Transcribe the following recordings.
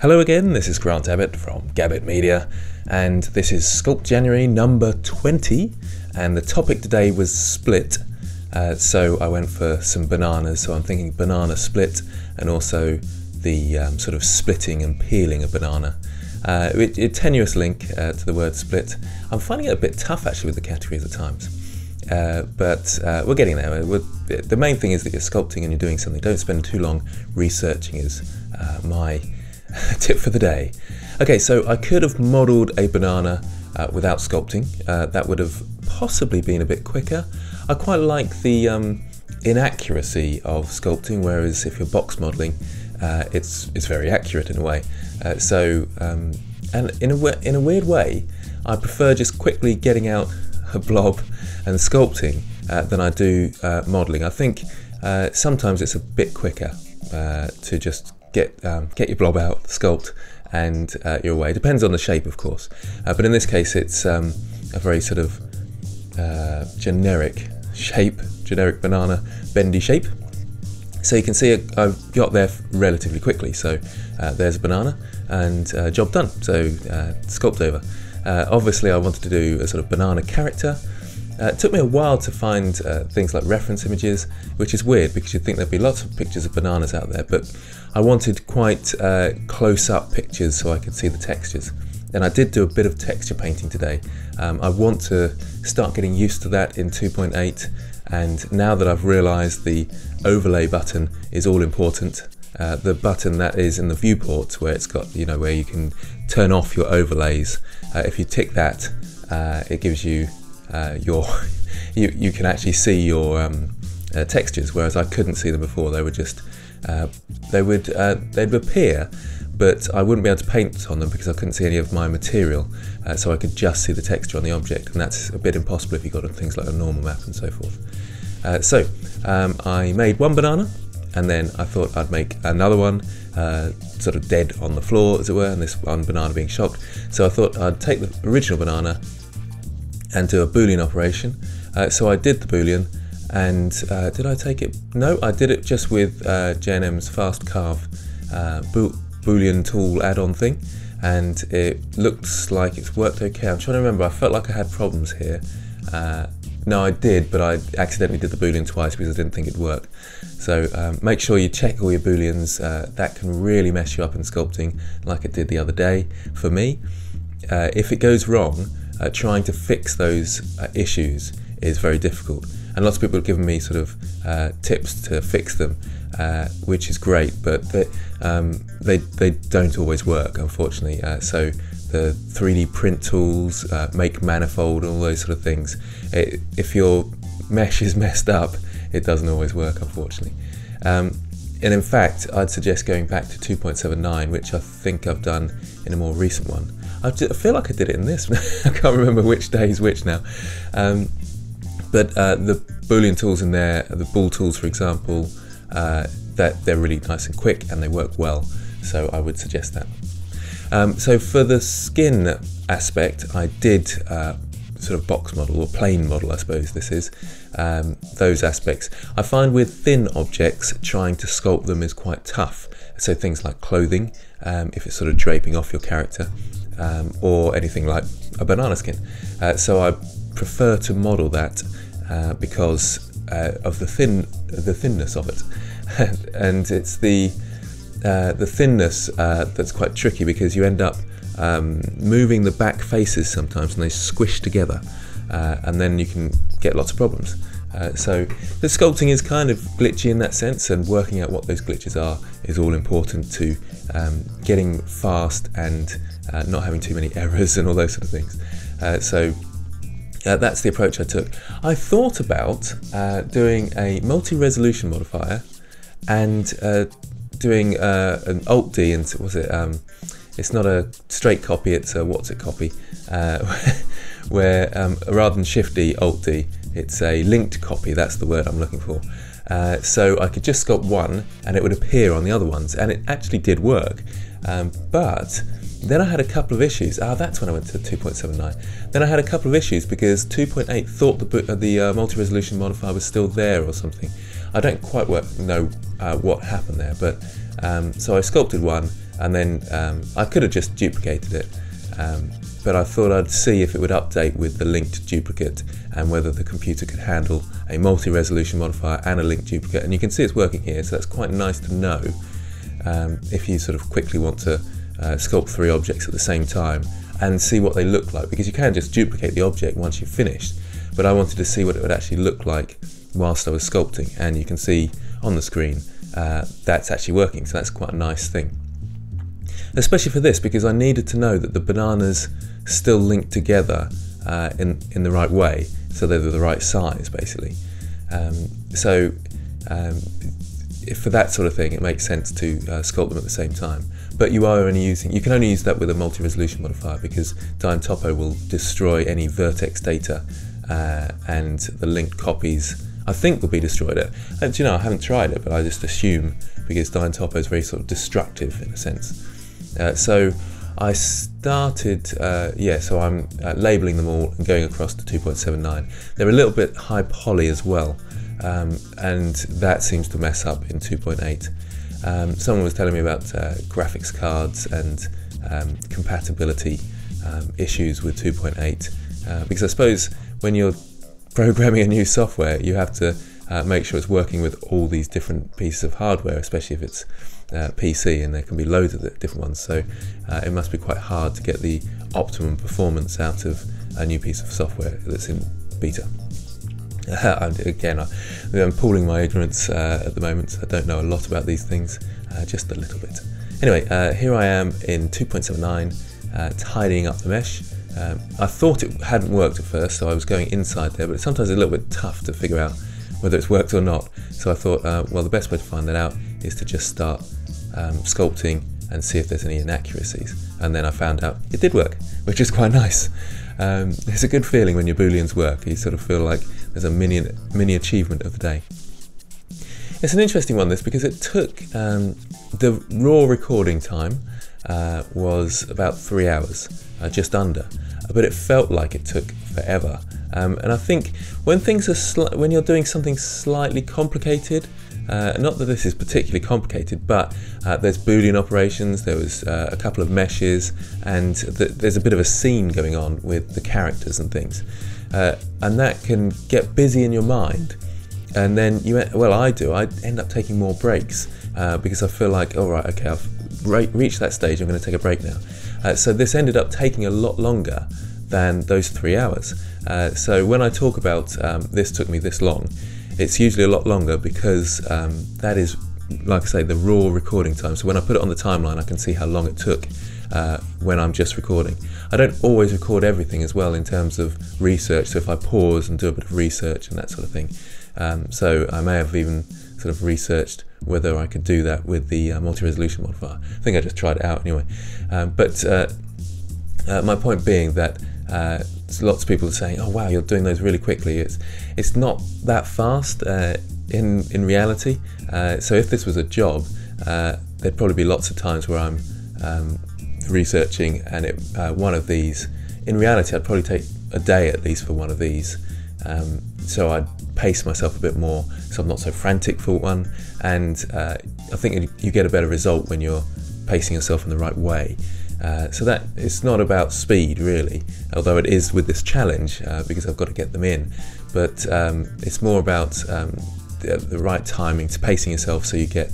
Hello again, this is Grant Abbott from Gabbit Media, and this is Sculpt January number 20, and the topic today was split, so I went for some bananas, so I'm thinking banana split, and also the sort of splitting and peeling a banana. A tenuous link to the word split. I'm finding it a bit tough actually with the categories at times. But we're getting there. The main thing is that you're sculpting and you're doing something. Don't spend too long researching is my tip for the day. Okay, so I could have modelled a banana without sculpting. That would have possibly been a bit quicker. I quite like the inaccuracy of sculpting, whereas if you're box modelling, it's very accurate in a way. And in a weird way, I prefer just quickly getting out a blob and sculpting than I do modelling. I think sometimes it's a bit quicker to just get your blob out, sculpt, and you're away. Depends on the shape, of course. But in this case, it's a very sort of generic shape, generic banana, bendy shape. So you can see I got there relatively quickly. So there's a banana, and job done. So sculpt over. Obviously, I wanted to do a sort of banana character. It took me a while to find things like reference images, which is weird because you'd think there'd be lots of pictures of bananas out there, but I wanted quite close-up pictures so I could see the textures. And I did do a bit of texture painting today. I want to start getting used to that in 2.8, and now that I've realised the overlay button is all important, the button that is in the viewport where it's got, you know, where you can turn off your overlays. If you tick that, it gives you you can actually see your textures, whereas I couldn't see them before. They were just they'd appear, but I wouldn't be able to paint on them because I couldn't see any of my material. So I could just see the texture on the object, and that's a bit impossible if you got on things like a normal map and so forth. I made one banana. And then I thought I'd make another one, sort of dead on the floor, as it were, and this one banana being shocked. So I thought I'd take the original banana and do a Boolean operation. So I did the Boolean, and did I take it? No, I did it just with JNM's Fast Carve Boolean tool add-on thing, and it looks like it's worked okay. I'm trying to remember, I felt like I had problems here. No, I did, but I accidentally did the Boolean twice because I didn't think it'd work. So make sure you check all your Booleans. That can really mess you up in sculpting, like it did the other day for me. If it goes wrong, trying to fix those issues is very difficult. And lots of people have given me sort of tips to fix them, which is great, but they don't always work, unfortunately. So the 3D print tools, make manifold, all those sort of things. If your mesh is messed up, it doesn't always work, unfortunately. And in fact, I'd suggest going back to 2.79, which I think I've done in a more recent one. I feel like I did it in this. I can't remember which day is which now. But the Boolean tools in there, the bool tools, for example, that they're really nice and quick and they work well. So I would suggest that. So for the skin aspect, I did sort of box model or plane model, I suppose this is, those aspects. I find with thin objects, trying to sculpt them is quite tough. So things like clothing, if it's sort of draping off your character, or anything like a banana skin. So I prefer to model that because of the thinness of it. And it's the thinness that's quite tricky because you end up moving the back faces sometimes and they squish together and then you can get lots of problems. So the sculpting is kind of glitchy in that sense, and working out what those glitches are is all important to getting fast and not having too many errors and all those sort of things. So that's the approach I took. I thought about doing a multi-resolution modifier and doing an Alt D, and was it? It's not a straight copy. It's a what's it copy, where rather than Shift D, Alt D, it's a linked copy. That's the word I'm looking for. So I could just sculpt one, and it would appear on the other ones, and it actually did work. But then I had a couple of issues. Ah, that's when I went to 2.79. Then I had a couple of issues because 2.8 thought the multi-resolution modifier was still there or something. I don't quite know what happened there, but so I sculpted one and then I could have just duplicated it, but I thought I'd see if it would update with the linked duplicate and whether the computer could handle a multi-resolution modifier and a linked duplicate. And you can see it's working here, so that's quite nice to know if you sort of quickly want to sculpt three objects at the same time and see what they look like, because you can just duplicate the object once you've finished. But I wanted to see what it would actually look like whilst I was sculpting, and you can see on the screen that's actually working, so that's quite a nice thing. Especially for this, because I needed to know that the bananas still linked together in the right way, so they're the right size basically. If for that sort of thing it makes sense to sculpt them at the same time. But you can only use that with a multi-resolution modifier, because Dyntopo will destroy any vertex data and the linked copies I think will be destroyed. And I haven't tried it, but I just assume, because Dyntopo is very sort of destructive in a sense. So I started, so I'm labeling them all and going across to 2.79. They're a little bit high poly as well, and that seems to mess up in 2.8. Someone was telling me about graphics cards and compatibility issues with 2.8, because I suppose when you're programming a new software you have to make sure it's working with all these different pieces of hardware, especially if it's PC and there can be loads of different ones, so it must be quite hard to get the optimum performance out of a new piece of software that's in beta. Again, I'm pooling my ignorance at the moment, so I don't know a lot about these things, just a little bit. Anyway, here I am in 2.79, tidying up the mesh. I thought it hadn't worked at first, so I was going inside there, but it's sometimes a little bit tough to figure out whether it's worked or not. So I thought, well, the best way to find that out is to just start sculpting and see if there's any inaccuracies. And then I found out it did work, which is quite nice. It's a good feeling when your booleans work. You sort of feel like there's a mini achievement of the day. It's an interesting one, this, because it took the raw recording time was about 3 hours, just under, but it felt like it took forever. And I think when things are when you're doing something slightly complicated, not that this is particularly complicated, but there's Boolean operations, there was a couple of meshes, and there's a bit of a scene going on with the characters and things. And that can get busy in your mind, and then I end up taking more breaks because I feel like, all right, okay, I've reached that stage, I'm going to take a break now. So this ended up taking a lot longer than those 3 hours. So when I talk about this took me this long, it's usually a lot longer, because that is, like I say, the raw recording time. So when I put it on the timeline, I can see how long it took when I'm just recording. I don't always record everything as well in terms of research, so if I pause and do a bit of research and that sort of thing, so I may have even sort of researched whether I could do that with the multi-resolution modifier. I think I just tried it out anyway. My point being that lots of people are saying, oh wow, you're doing those really quickly. It's not that fast in reality. So if this was a job, there'd probably be lots of times where I'm researching, and one of these, in reality I'd probably take a day at least for one of these. So I'd pace myself a bit more, so I'm not so frantic for one, and I think you get a better result when you're pacing yourself in the right way. So that it's not about speed really, although it is with this challenge because I've got to get them in, but it's more about the right timing, to pacing yourself so you get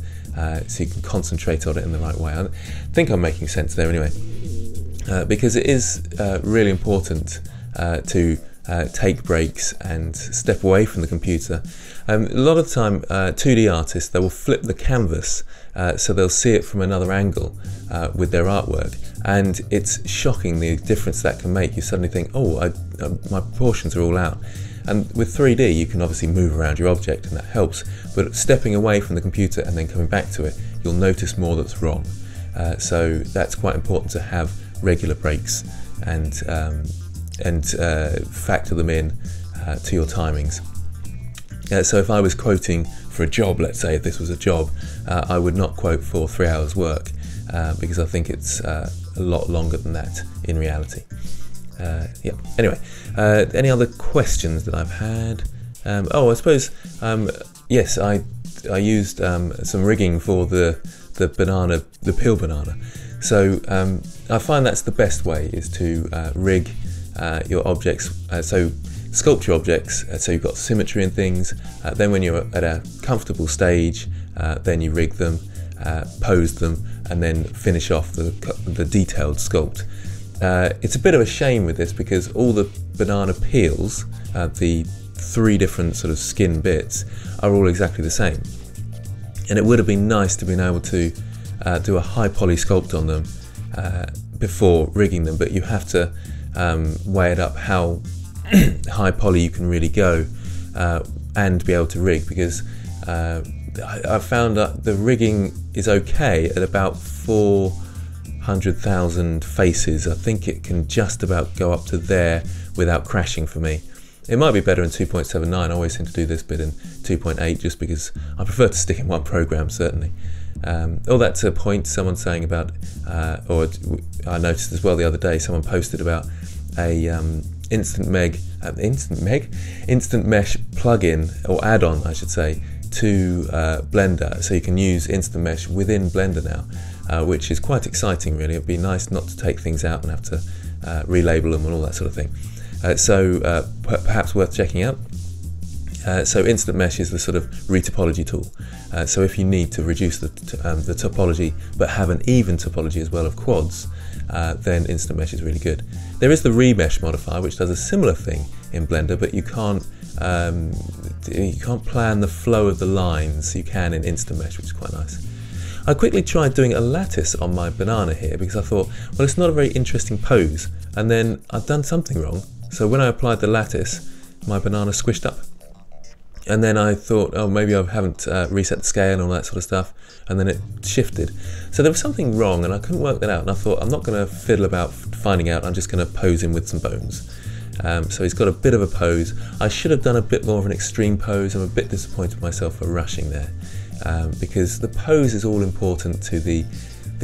so you can concentrate on it in the right way. I think I'm making sense there anyway, because it is really important to take breaks and step away from the computer. A lot of the time 2D artists, they will flip the canvas so they'll see it from another angle with their artwork, and it's shocking the difference that can make. You suddenly think, oh, my proportions are all out. And with 3D you can obviously move around your object and that helps, but stepping away from the computer and then coming back to it, you'll notice more that's wrong. So that's quite important, to have regular breaks and factor them in to your timings. So if I was quoting for a job, let's say if this was a job, I would not quote for 3 hours work because I think it's a lot longer than that in reality. Yeah. Anyway, any other questions that I've had? I suppose yes, I used some rigging for the the banana, the peel banana. So I find that's the best way, is to rig your objects, so sculpt your objects so you've got symmetry and things. Then when you're at a comfortable stage, then you rig them, pose them, and then finish off the detailed sculpt. It's a bit of a shame with this because all the banana peels, the three different sort of skin bits, are all exactly the same. And it would have been nice to been able to do a high poly sculpt on them before rigging them, but you have to weigh it up how high poly you can really go and be able to rig, because I found that the rigging is okay at about 400,000 faces. I think it can just about go up to there without crashing for me. It might be better in 2.79. I always seem to do this bit in 2.8 just because I prefer to stick in one program, certainly. All that to a point, someone saying about, or I noticed as well the other day, someone posted about a Instant Mesh plugin, or add-on I should say, to Blender, so you can use Instant Mesh within Blender now, which is quite exciting really. It'd be nice not to take things out and have to relabel them and all that sort of thing. So perhaps worth checking out. So Instant Mesh is the sort of retopology tool. So if you need to reduce the topology but have an even topology as well of quads, then Instant Mesh is really good. There is the Remesh modifier which does a similar thing in Blender, but you can't plan the flow of the lines. You can in Instant Mesh, which is quite nice. I quickly tried doing a lattice on my banana here because I thought, well, it's not a very interesting pose, and then I've done something wrong. So when I applied the lattice, my banana squished up. And then I thought, oh, maybe I haven't reset the scale and all that sort of stuff, and then it shifted. So there was something wrong and I couldn't work that out, and I thought, I'm not going to fiddle about finding out, I'm just going to pose him with some bones. So he's got a bit of a pose. I should have done a bit more of an extreme pose. I'm a bit disappointed with myself for rushing there, because the pose is all important to the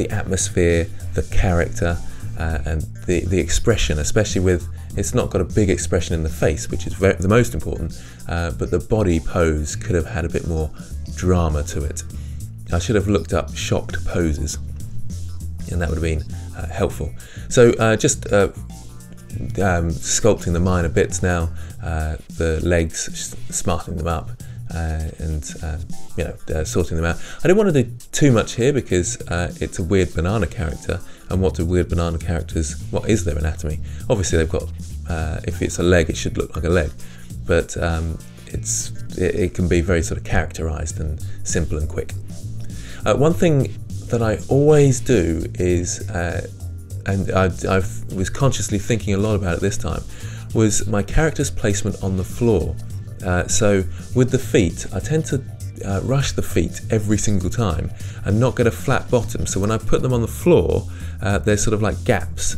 atmosphere, the character, and the expression, especially with, it's not got a big expression in the face, which is the most important, but the body pose could have had a bit more drama to it. I should have looked up shocked poses, and that would have been helpful. So sculpting the minor bits now, the legs, smartening them up, and you know, sorting them out. I didn't want to do too much here because it's a weird banana character, and what do weird banana characters, what is their anatomy? Obviously they've got, if it's a leg it should look like a leg, but it can be very sort of characterized and simple and quick. One thing that I always do is, and I was consciously thinking a lot about it this time, was my character's placement on the floor. So with the feet, I tend to rush the feet every single time and not get a flat bottom. So when I put them on the floor, there's sort of like gaps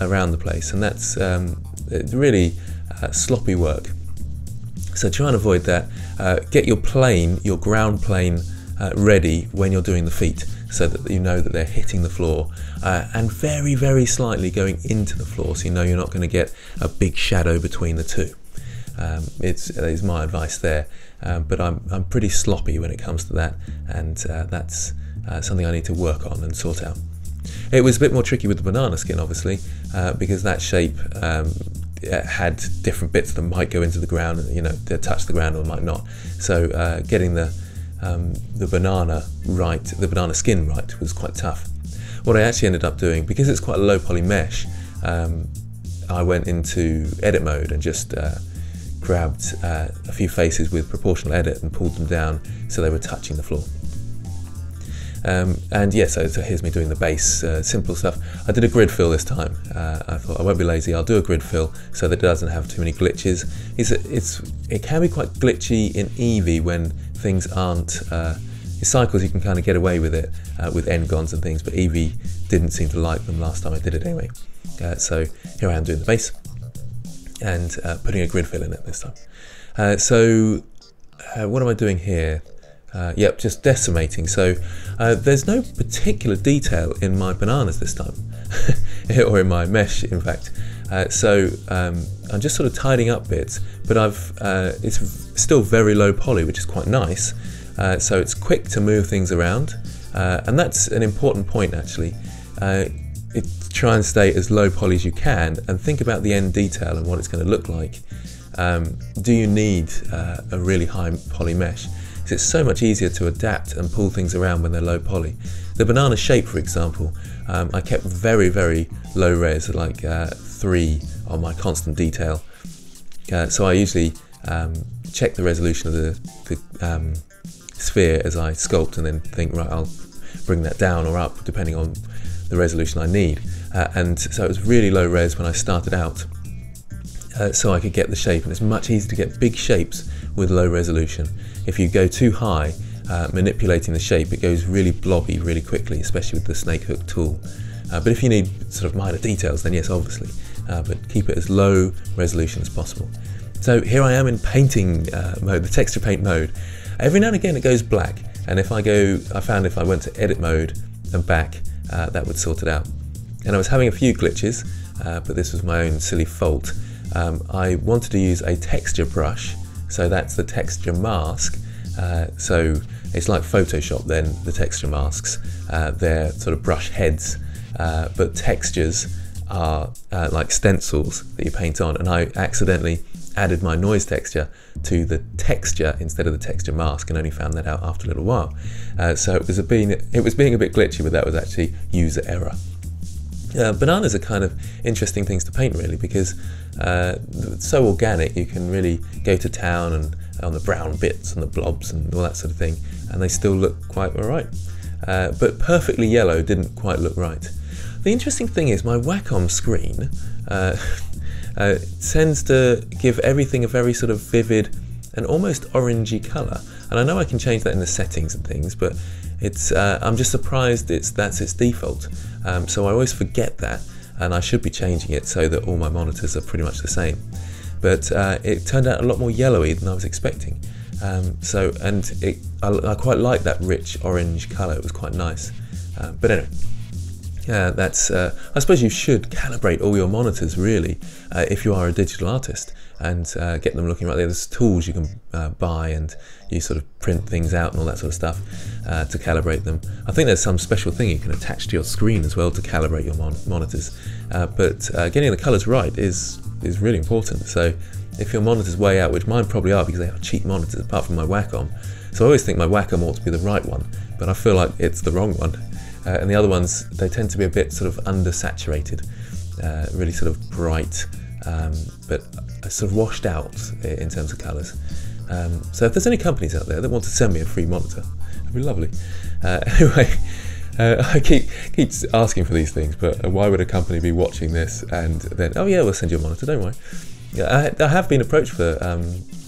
around the place, and that's really sloppy work. So try and avoid that. Get your plane, your ground plane, ready when you're doing the feet, so that you know that they're hitting the floor, and very, very slightly going into the floor, so you know you're not going to get a big shadow between the two. It's my advice there, but I'm pretty sloppy when it comes to that, and that's something I need to work on and sort out. It was a bit more tricky with the banana skin, obviously, because that shape had different bits that might go into the ground, you know, they touch the ground or might not. So getting the banana right, the banana skin right, was quite tough. What I actually ended up doing, because it's quite a low poly mesh, I went into edit mode and just grabbed a few faces with proportional edit and pulled them down so they were touching the floor. And yeah, so here's me doing the base, simple stuff. I did a grid fill this time. I thought, I won't be lazy, I'll do a grid fill so that it doesn't have too many glitches. It can be quite glitchy in Eevee when things aren't, in Cycles you can kind of get away with it, with n-gons and things, but Eevee didn't seem to like them last time I did it anyway. So here I am doing the base, and putting a grid fill in it this time. So what am I doing here? Yep, just decimating. So there's no particular detail in my bananas this time, or in my mesh, in fact. So I'm just sort of tidying up bits, but it's still very low poly, which is quite nice. So it's quick to move things around, And that's an important point, actually. Try and stay as low poly as you can and think about the end detail and what it's going to look like. Do you need a really high poly mesh? Because it's so much easier to adapt and pull things around when they're low poly. The banana shape, for example, I kept very, very low res, like 3 on my constant detail. So I usually check the resolution of the sphere as I sculpt and then think, right, I'll bring that down or up depending on the resolution I need. And so it was really low res when I started out, so I could get the shape, and it's much easier to get big shapes with low resolution. If you go too high, manipulating the shape, it goes really blobby really quickly, especially with the snake hook tool. But if you need sort of minor details, then yes, obviously, but keep it as low resolution as possible. So here I am in painting mode, the texture paint mode. Every now and again it goes black, and if I go, I found if I went to edit mode and back, that would sort it out. And I was having a few glitches, but this was my own silly fault. I wanted to use a texture brush, so that's the texture mask. So it's like Photoshop then, the texture masks. They're sort of brush heads, but textures are like stencils that you paint on, and I accidentally added my noise texture to the texture instead of the texture mask, and only found that out after a little while. So it was being a bit glitchy, but that was actually user error. Bananas are kind of interesting things to paint, really, because it's so organic. You can really go to town and on the brown bits and the blobs and all that sort of thing, and they still look quite all right. But perfectly yellow didn't quite look right. The interesting thing is my Wacom screen tends to give everything a very sort of vivid and almost orangey colour, and I know I can change that in the settings and things, but it's I'm just surprised that's its default. So I always forget that, and I should be changing it so that all my monitors are pretty much the same. But it turned out a lot more yellowy than I was expecting. I quite like that rich orange colour. It was quite nice. But anyway. I suppose you should calibrate all your monitors, really, if you are a digital artist, and get them looking right there. There's tools you can buy, and you sort of print things out and all that sort of stuff to calibrate them. I think there's some special thing you can attach to your screen as well to calibrate your monitors. But getting the colours right is really important. So if your monitor's way out, which mine probably are because they have cheap monitors, apart from my Wacom. So I always think my Wacom ought to be the right one, but I feel like it's the wrong one. And the other ones, they tend to be a bit sort of undersaturated, really sort of bright, but sort of washed out in terms of colours. So if there's any companies out there that want to send me a free monitor, that'd be lovely. Anyway, I keep asking for these things, but why would a company be watching this and then, oh yeah, we'll send you a monitor, don't worry. I have been approached for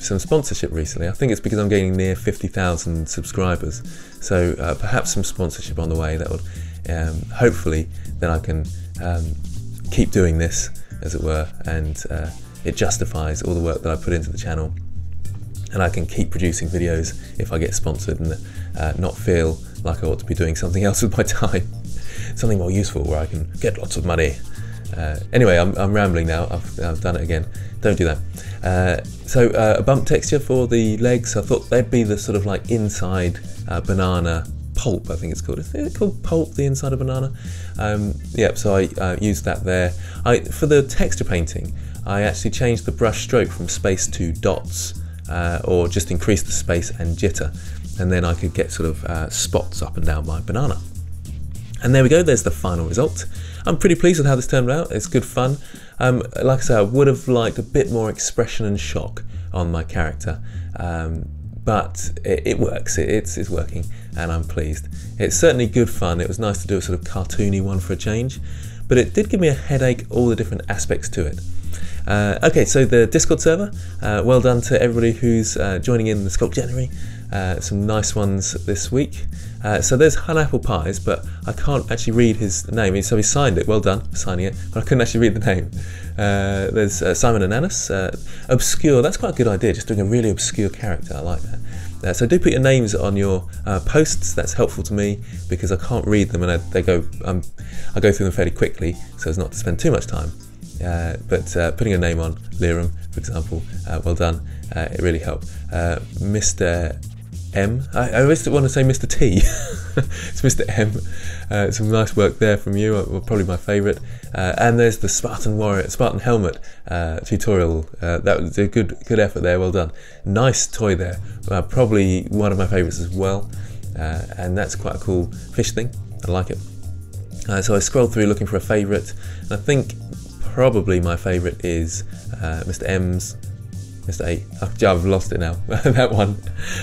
some sponsorship recently. I think it's because I'm getting near 50,000 subscribers, so perhaps some sponsorship on the way. That would hopefully then I can keep doing this, as it were, and it justifies all the work that I put into the channel, and I can keep producing videos if I get sponsored and not feel like I ought to be doing something else with my time, something more useful where I can get lots of money. Anyway, I'm rambling now. I've done it again. Don't do that. So a bump texture for the legs. I thought they'd be the sort of like inside banana pulp, I think it's called. Is it called pulp, the inside of banana? Yep, so I used that there. For the texture painting, I actually changed the brush stroke from space to dots, or just increased the space and jitter, and then I could get sort of spots up and down my banana. And there we go, there's the final result. I'm pretty pleased with how this turned out. It's good fun. Like I say, I would have liked a bit more expression and shock on my character, but it works. It's working, and I'm pleased. It's certainly good fun. It was nice to do a sort of cartoony one for a change, but it did give me a headache, all the different aspects to it. Okay, so the Discord server, well done to everybody who's joining in the Sculpt January. Some nice ones this week. So there's Hun Apple Pies, but I can't actually read his name, so he signed it, well done for signing it, but I couldn't actually read the name. There's Simon Ananus, obscure, that's quite a good idea, just doing a really obscure character, I like that. So do put your names on your posts, that's helpful to me, because I can't read them, and I go through them fairly quickly, so as not to spend too much time. But putting a name on, Liram, for example, well done, it really helped. Mr. M. I always want to say Mr. T. It's Mr. M. Some nice work there from you, probably my favourite. And there's the Spartan Warrior, Spartan Helmet tutorial. That was a good effort there, well done. Nice toy there, probably one of my favourites as well. And that's quite a cool fish thing, I like it. So I scrolled through looking for a favourite, and I think probably my favourite is Mr. M's. Mr. 8. I've lost it now. That one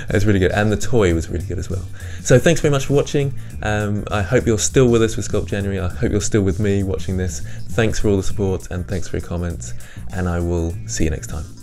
is really good, and the toy was really good as well. So thanks very much for watching. I hope you're still with us with Sculpt January. I hope you're still with me watching this. Thanks for all the support and thanks for your comments, and I will see you next time.